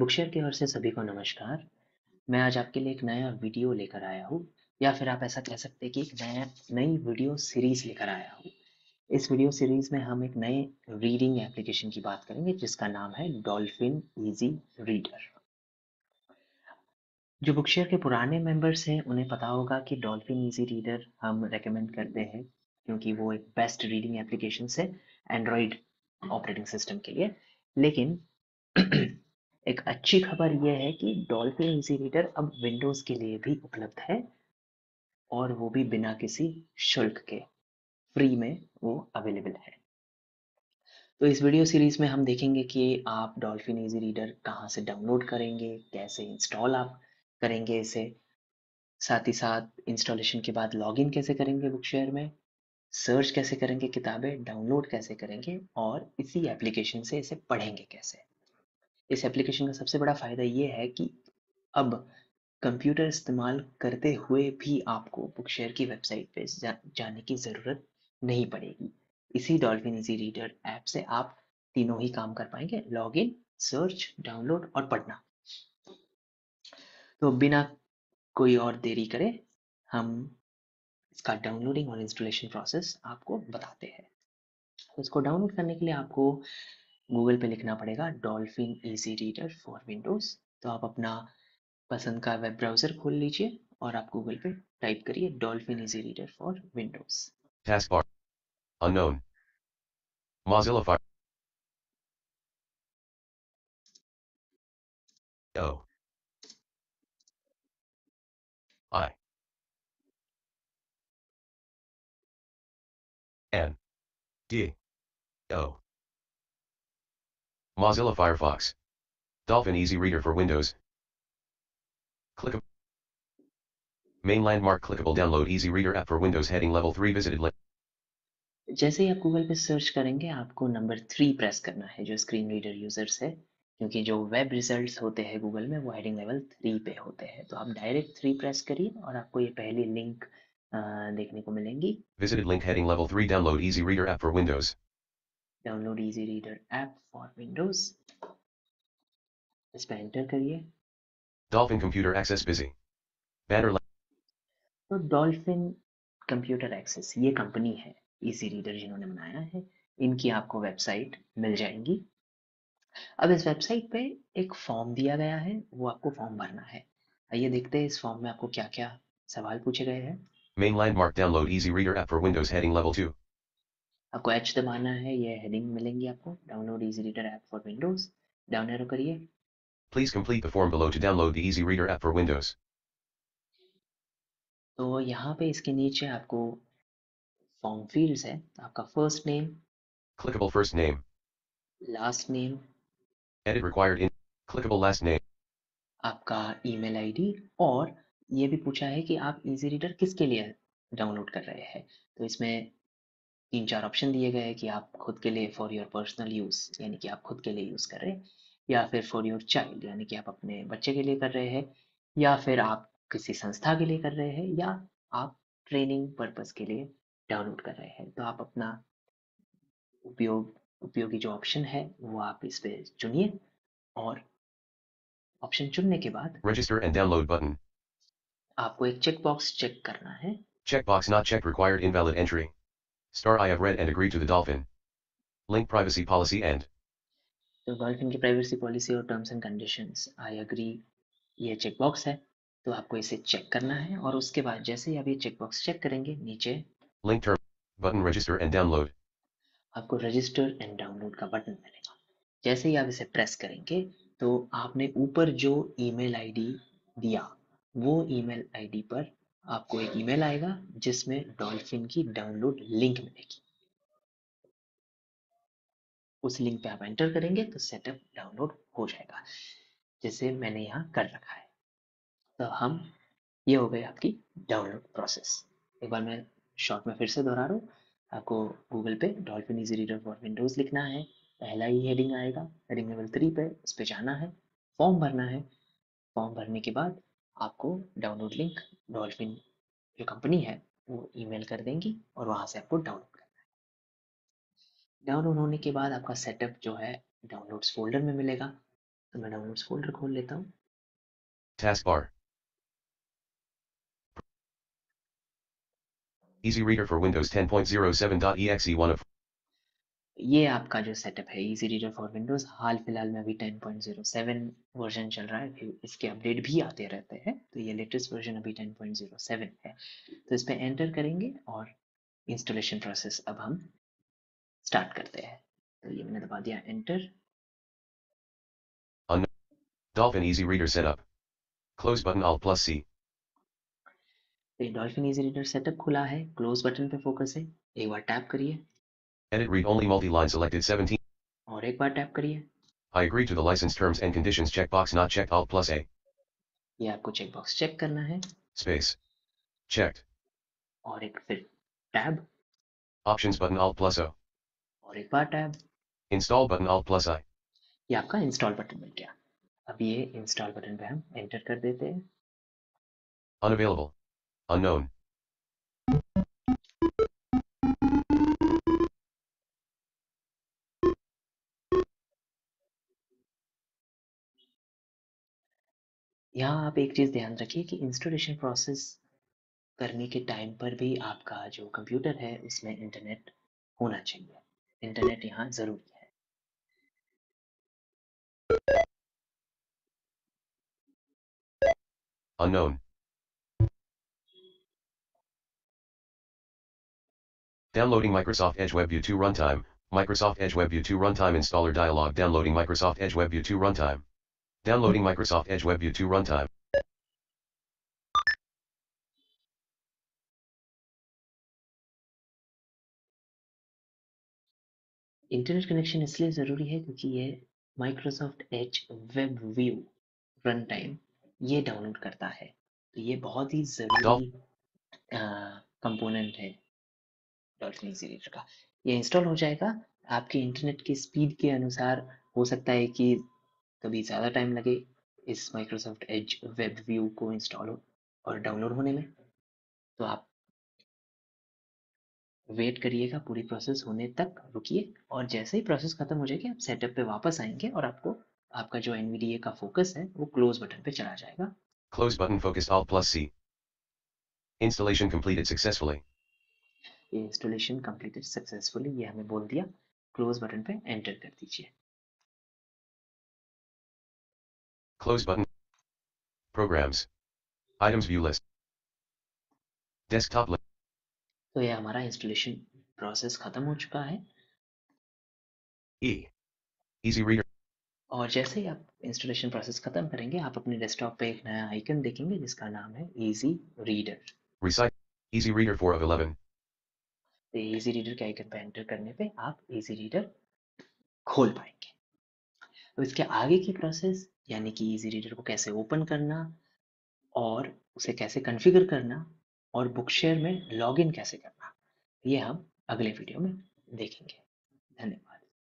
बुकशेयर की ओर से सभी को नमस्कार। मैं आज आपके लिए एक नया वीडियो लेकर आया हूँ, या फिर आप ऐसा कह सकते हैं कि एक नई वीडियो सीरीज लेकर आया हूँ। इस वीडियो सीरीज में हम एक नए रीडिंग एप्लीकेशन की बात करेंगे जिसका नाम है डॉल्फिन इजी रीडर। जो बुकशेयर के पुराने मेंबर्स हैं उन्हें पता होगा कि डॉल्फिन इजी रीडर हम रेकमेंड करते हैं क्योंकि वो एक बेस्ट रीडिंग एप्लीकेशन है एंड्रॉयड ऑपरेटिंग सिस्टम के लिए। लेकिन एक अच्छी खबर यह है कि डॉल्फिन इजी रीडर अब विंडोज़ के लिए भी उपलब्ध है और वो भी बिना किसी शुल्क के, फ्री में वो अवेलेबल है। तो इस वीडियो सीरीज में हम देखेंगे कि आप डॉल्फिन इजी रीडर कहाँ से डाउनलोड करेंगे, कैसे इंस्टॉल आप करेंगे इसे, साथ ही साथ इंस्टॉलेशन के बाद लॉगिन कैसे करेंगे बुकशेयर में, सर्च कैसे करेंगे, किताबें डाउनलोड कैसे करेंगे और इसी एप्लीकेशन से इसे पढ़ेंगे कैसे। इस एप्लीकेशन का सबसे बड़ा फ़ायदा ये है कि अब कंप्यूटर इस्तेमाल करते हुए भी आपको बुकशेयर की वेबसाइट पे जाने की ज़रूरत नहीं पड़ेगी। इसी डॉल्फिन इजी रीडर ऐप से आप तीनों ही काम कर पाएंगे, लॉगिन, सर्च, डाउनलोड और पढ़ना। तो बिना कोई और देरी करे हम इसका डाउनलोडिंग और इंस्टॉलेशन प्रोसेस आपको बताते हैं। तो इसको डाउनलोड करने के लिए आपको गूगल पे लिखना पड़ेगा Dolphin easy reader for Windows. तो आप अपना पसंद का वेब ब्राउज़र खोल लीजिए और आप गूगल पे टाइप करिए Dolphin easy reader for Windows. Task bar unknown Mozilla Firefox NVDA Mozilla Firefox Dolphin Easy Reader for Windows. Clickable Main Landmark Clickable Download Easy Reader App for Windows Heading Level 3 Visited Link। जैसे ही आप Google पे search करेंगे आपको number 3 press करना है जो screen reader users है, क्योंकि जो वेब रिजल्ट्स होते हैं गूगल में वो हेडिंग लेवल 3 पे होते हैं। तो आप डायरेक्ट 3 प्रेस करिए और आपको ये पहली लिंक देखने को मिलेंगी। Visited link heading level 3 download easy reader app for Windows. Download easy reader app for Windows. इस पे एंटर करिए। Dolphin computer access busy. Banner। तो Dolphin computer access ये कंपनी है easy reader जिन्होंने बनाया है, इनकी आपको वेबसाइट मिल जाएगी। अब इस वेबसाइट पे एक फॉर्म दिया गया है, वो आपको फॉर्म भरना है। आइए देखते हैं इस फॉर्म में आपको क्या क्या सवाल पूछे गए हैं। Main landmark download easy reader app for Windows heading level 2। आपको H दबाना है, ये हेडिंग मिलेंगी आपको download easy reader app for Windows. Down arrow करिए। Please complete the form below to download the easy reader app for Windows। तो यहाँ पे इसके नीचे आपको फॉर्म फील्ड्स है। आपका first name, clickable first name, last name, edit required in, clickable last name, आपका ईमेल आईडी, और ये भी पूछा है कि आप इजी रीडर किसके लिए डाउनलोड कर रहे हैं। तो इसमें 3-4 ऑप्शन दिए गए हैं कि आप खुद के लिए, फॉर योर पर्सनल यूज़ यानी कि आप खुद के लिए यूज़ कर रहे हैं, या फिर फॉर योर चाइल्ड यानी कि आप अपने बच्चे के लिए कर रहे हैं, या फिर आप किसी संस्था के लिए कर रहे हैं, या आप ट्रेनिंग पर्पज़ के लिए डाउनलोड कर रहे हैं। तो आप अपना उपयोगी जो ऑप्शन है वो आप इस पर चुनिए, और ऑप्शन चुनने के बाद रजिस्टर एंड डाउनलोड बटन, आपको एक चेकबॉक्स चेक करना है। Checkbox not checked required invalid entry. Star I have read and agreed to the Dolphin link privacy policy and। तो डॉल्फिन की प्राइवेसी पॉलिसी और terms and conditions I agree, ये checkbox है तो आपको इसे चेक करना है। और उसके बाद जैसे ही आप ये चेकबॉक्स चेक करेंगे नीचे link term button register and download, आपको रजिस्टर एंड डाउनलोड का बटन मिलेगा। जैसे ही आप इसे प्रेस करेंगे तो आपने ऊपर जो ईमेल आईडी दिया वो ईमेल आईडी पर आपको एक ईमेल आएगा जिसमें डॉल्फिन की डाउनलोड लिंक मिलेगी। उस लिंक पे आप एंटर करेंगे तो सेटअप डाउनलोड हो जाएगा, जैसे मैंने यहाँ कर रखा है। तो हम ये हो गई आपकी डाउनलोड प्रोसेस। एक बार मैं शॉर्ट में फिर से दोहरा रहा हूँ, आपको गूगल पे Dolphin easy reader for Windows लिखना है, पहला ही हेडिंग आएगा हेडिंग लेवल 3 पे, उस पर जाना है, फॉर्म भरना है। फॉर्म भरने के बाद आपको डाउनलोड लिंक डॉल्फिन जो कंपनी है वो ईमेल कर देंगी और वहाँ से आपको डाउनलोड करना है। डाउनलोड होने के बाद आपका सेटअप जो है डाउनलोड्स फोल्डर में मिलेगा। तो मैं डाउनलोड्स फोल्डर खोल लेता हूँ। Taskbar. Easy Reader for Windows 10.07.exe one of. ये आपका जो सेटअप है Easy Reader for Windows, हाल फिलहाल में अभी 10.07 वर्जन चल रहा है, इसके अपडेट भी आते रहते हैं, तो ये लेटेस्ट वर्जन अभी 10.07 है। तो इस पे एंटर करेंगे और इंस्टॉलेशन प्रोसेस अब हम स्टार्ट करते हैं। तो ये मैंने दबा दिया enter. Dolphin Easy Reader setup. Close button Alt plus C. Dolphin Easy Reader setup खुला है, क्लोज बटन पे फोकस है, एक बार टैप करिए। Edit read only multi-line selected 17. और एक बार टैप करिए। I agree to the license terms and conditions checkbox not checked Alt plus A. ये आपको चेकबॉक्स चेक करना है। Space. Checked. और एक फिर tab. Options button Alt plus O. और एक बार tab. Install button Alt plus I. ये आपका इंस्टॉल बटन मिल गया। अब ये इंस्टॉल बटन पे हम एंटर कर देते हैं। Unavailable. Unknown. यहाँ आप एक चीज ध्यान रखिए कि इंस्टॉलेशन प्रोसेस करने के टाइम पर भी आपका जो कंप्यूटर है उसमें इंटरनेट होना चाहिए, इंटरनेट यहाँ जरूरी है। Unknown. Downloading Microsoft Edge WebView2 Runtime. Microsoft Edge WebView2 Runtime installer dialog. Downloading Microsoft Edge WebView2 Runtime. Downloading Microsoft Edge WebView2 Runtime. Internet connection इसलिए जरूरी है क्योंकि ये Microsoft Edge WebView Runtime ये डाउनलोड करता है, तो ये बहुत ही जरूरी कंपोनेंट है डॉल्फिन Easy Reader का। ये इंस्टॉल हो जाएगा, आपके इंटरनेट की स्पीड के अनुसार हो सकता है कि कभी ज़्यादा टाइम लगे इस Microsoft Edge WebView को इंस्टॉल और डाउनलोड होने में, तो आप वेट करिएगा पूरी प्रोसेस होने तक, रुकिए, और जैसे ही प्रोसेस खत्म हो जाएगी आप सेटअप पे वापस आएंगे और आपको आपका जो NVDA का फोकस है वो क्लोज बटन पे चला जाएगा। Close button focus Alt plus C. Installation completed successfully. Installation completed successfully ये हमें बोल दिया, क्लोज बटन पे एंटर कर दीजिए। Close button. Programs. Items view list. Desktop list. तो ये हमारा इंस्टॉलेशन प्रोसेस खत्म हो चुका है। Easy Reader. और जैसे ही आप इंस्टॉलेशन प्रोसेस खत्म करेंगे आप अपने डेस्कटॉप पे एक नया आइकन देखेंगे जिसका नाम है Easy Reader. Recite Easy Reader 4 of 11. तो Easy Reader के आइकन पे एंटर करने पे आप Easy Reader खोल पाएंगे। तो इसके आगे की प्रोसेस यानी कि Easy Reader को कैसे ओपन करना और उसे कैसे कॉन्फ़िगर करना और Bookshare में लॉगिन कैसे करना, ये हम अगले वीडियो में देखेंगे। धन्यवाद।